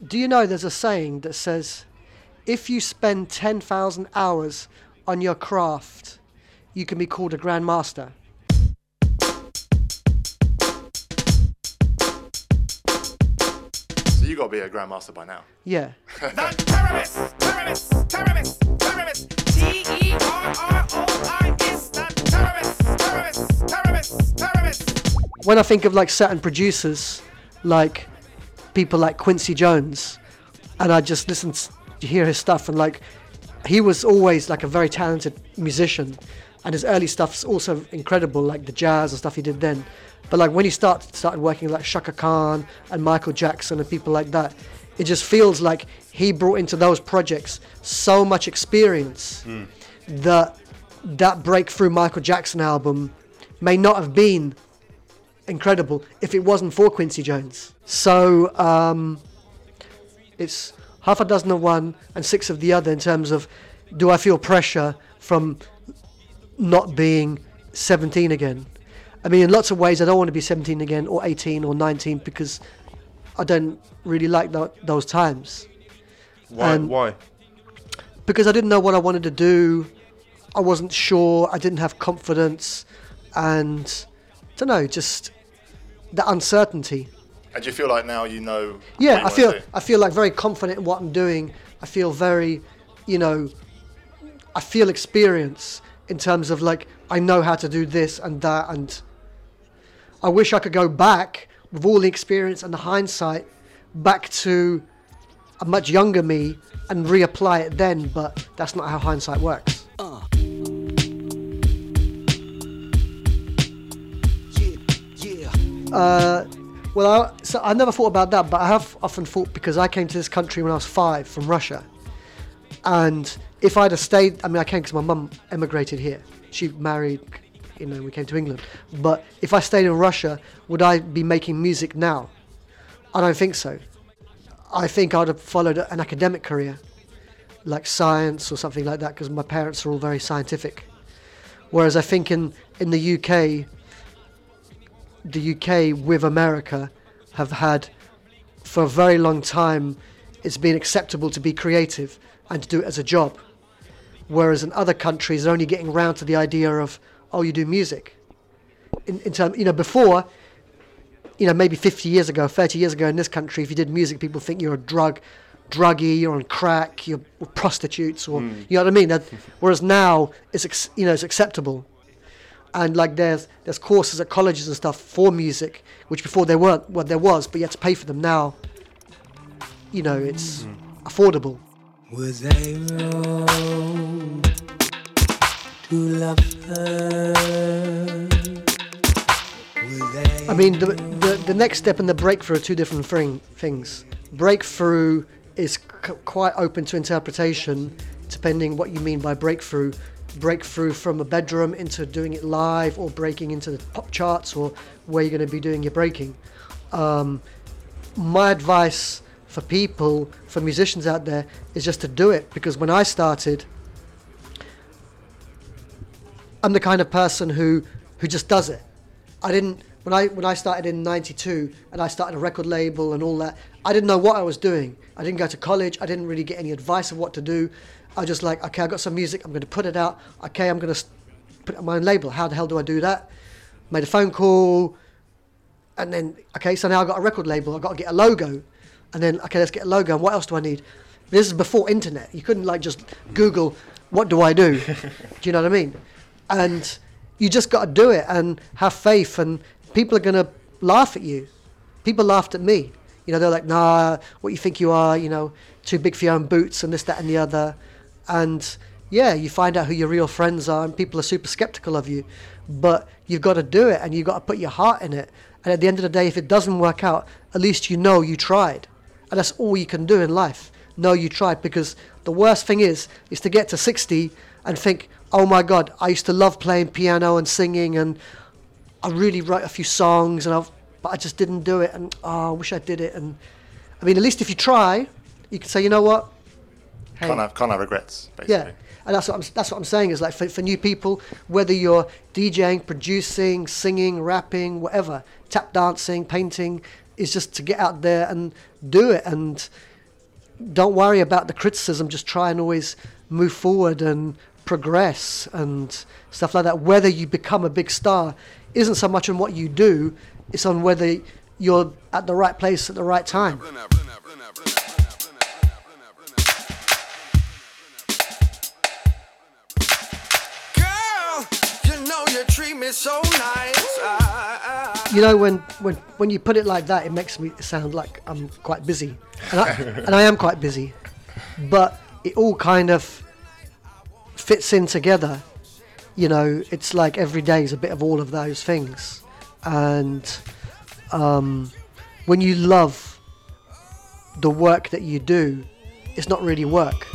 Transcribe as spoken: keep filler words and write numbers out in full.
Do you know there's a saying that says, if you spend ten thousand hours on your craft, you can be called a grandmaster? So you got to be a grandmaster by now. Yeah. The Terravis! Terravis! Terravis! Terravis! T E R R O I S! The Terravis! Terravis! Terravis! Terravis! When I think of like certain producers, like people like Quincy Jones, and I just listen to hear his stuff, and like he was always like a very talented musician, and his early stuff's also incredible, like the jazz and stuff he did then. But like when he started started working like Shaka Khan and Michael Jackson and people like that, it just feels like he brought into those projects so much experience mm. that that breakthrough Michael Jackson album may not have been incredible if it wasn't for Quincy Jones. So um, it's half a dozen of one and six of the other in terms of, do I feel pressure from not being seventeen again? I mean, in lots of ways I don't want to be seventeen again, or eighteen or nineteen, because I don't really like th- those times. Why? And why? Because I didn't know what I wanted to do. I wasn't sure. I didn't have confidence, and I don't know, just the uncertainty. And do you feel like now you know? Yeah, I feel I feel like very confident in what I'm doing. I feel very, you know, I feel experience in terms of like I know how to do this and that, and I wish I could go back with all the experience and the hindsight back to a much younger me and reapply it then, but that's not how hindsight works. Uh. Yeah, yeah. Uh, Well, I, so I never thought about that, but I have often thought, because I came to this country when I was five from Russia. And if I'd have stayed, I mean, I came because my mum emigrated here. She married, you know, we came to England. But if I stayed in Russia, would I be making music now? I don't think so. I think I'd have followed an academic career, like science or something like that, because my parents are all very scientific. Whereas I think in, in the U K, the U K with America have had, for a very long time, it's been acceptable to be creative and to do it as a job. Whereas in other countries, they're only getting round to the idea of, oh, you do music. In, in term, you know, before, you know, maybe fifty years ago, thirty years ago in this country, if you did music, people think you're a drug, druggie, you're on crack, you're prostitutes, or mm. you know what I mean? That, whereas now, it's you know, it's acceptable. And like there's there's courses at colleges and stuff for music, which before there weren't. Well, there was, but you had to pay for them. Now, you know, it's mm. affordable. Was I wrong to love her? Was I, I mean, the, the the next step and the breakthrough are two different thing, things. Breakthrough is c- quite open to interpretation, depending what you mean by breakthrough. Breakthrough from a bedroom into doing it live, or breaking into the pop charts, or where you're going to be doing your breaking. Um, my advice for people, for musicians out there, is just to do it, because when I started, I'm the kind of person who who just does it. I didn't when I when I started in ninety-two and I started a record label and all that, I didn't know what I was doing. I didn't go to college. I didn't really get any advice of what to do. I just like, okay, I got some music, I'm going to put it out. Okay, I'm going to put it on my own label. How the hell do I do that? Made a phone call, and then, okay, so now I've got a record label. I've got to get a logo. And then, okay, let's get a logo. And what else do I need? This is before internet. You couldn't like just Google, what do I do? Do you know what I mean? And you just got to do it and have faith, and people are going to laugh at you. People laughed at me. You know, they're like, nah, what you think you are, you know, too big for your own boots and this, that, and the other. And yeah, you find out who your real friends are, and people are super skeptical of you, but you've got to do it, and you've got to put your heart in it. And at the end of the day, if it doesn't work out, at least you know you tried. And that's all you can do in life. Know you tried, because the worst thing is, is to get to sixty and think, oh my God, I used to love playing piano and singing, and I really wrote a few songs, and I've, but I just didn't do it. And oh, I wish I did it. And I mean, at least if you try, you can say, you know what? Hey. Can't have, can't have regrets, basically. Yeah, and that's what I'm, that's what I'm saying is like for, for new people, whether you're DJing, producing, singing, rapping, whatever, tap dancing, painting, is just to get out there and do it, and don't worry about the criticism. Just try and always move forward and progress and stuff like that. Whether you become a big star isn't so much on what you do, it's on whether you're at the right place at the right time. So nice. I, I, you know, when, when when you put it like that, it makes me sound like I'm quite busy, and I, and I am quite busy, but it all kind of fits in together. You know, it's like every day is a bit of all of those things, and um, when you love the work that you do, it's not really work.